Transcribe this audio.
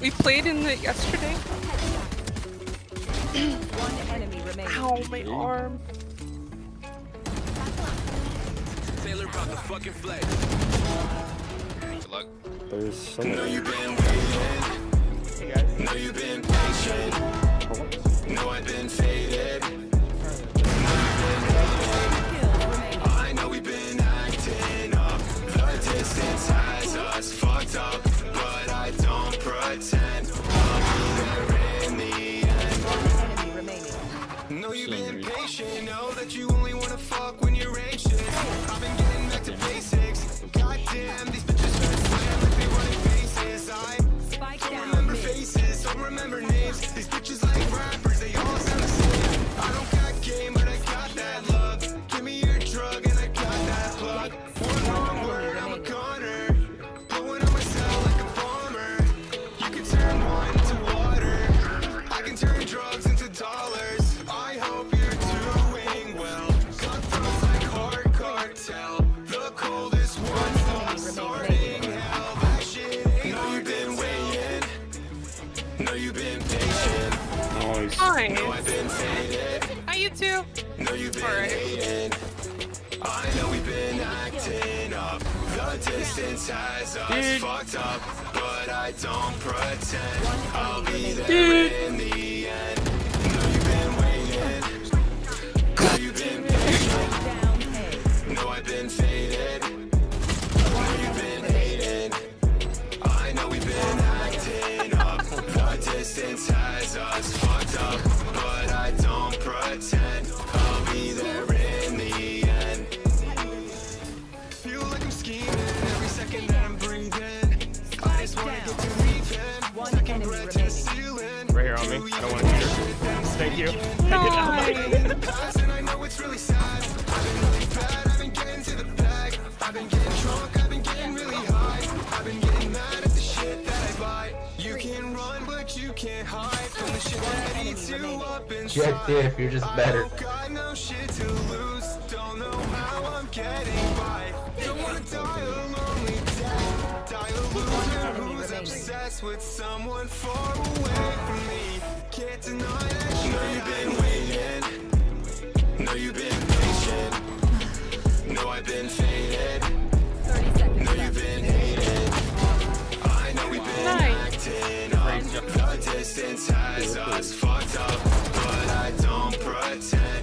We played in it yesterday. One enemy remains. Ow, my arm. Sailor brought the fucking flag. Good luck. There's someone. No, you've been waiting. Hey guys. No, you've been patient. Oh. No, I've been faded. No, you've been I know we've been acting up. The distance has us fucked up. But I don't pretend. I'll be there in the end. One enemy remaining. No, you've been patient. Know that you only want to fuck when you're anxious. I've been getting back to basics. Goddamn, these bitches are slam like they running faces. I don't remember faces, don't remember names. These bitches like rappers, they all sound the same. I don't got game, but I got that love. Give me your drug and I got that plug. One wrong word, I'm a goner. Blowing on myself like a bomber. You can turn wine into water. I can turn drugs into dollars. I hope you're doing well. Cutthroats like hard cartel. The coldest one's not starting hell. That shit ain't no, you've been waiting. No, you've been patient. Nice. No, I've been faded. Hi, you two. No, you've been hating. I know we've been acting up. The distance has us fucked up. But I don't pretend. I'll be there in the end. No, you've been waiting. No, you've been patient. No, I've been faded. No, you've been hating. I know we've been acting up. The distance has us fucked up. But I don't pretend. I'll be there in the end. Feel like I'm scheming every second that I'm breathing. I just wanna get to leaving. Second breath to the ceiling. Right here on me. I don't wanna hear it. Thank you. Nice. And I know it's really sad. I've been really bad. I've been getting to the bag. I've been getting drunk. I've been getting really high. I've been getting mad at the shit that I buy. You can run, but you can't hide from the shit that eats you up inside. Right there, if you're just better. I don't got no shit to lose. Don't know how I'm getting by. Don't wanna die a lonely death. Die a loser who's obsessed with someone far away from me. Can't deny that shit. No, you've been waiting. No, you've been patient. No, I've been faded. No, you've been hated. I know we've been acting up. The distance has us fucked up, but I don't pretend.